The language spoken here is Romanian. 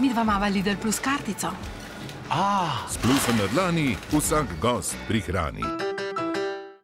Mi dva mava Lidl Plus kartico. S Plusom na dlani vsak gost prihrani.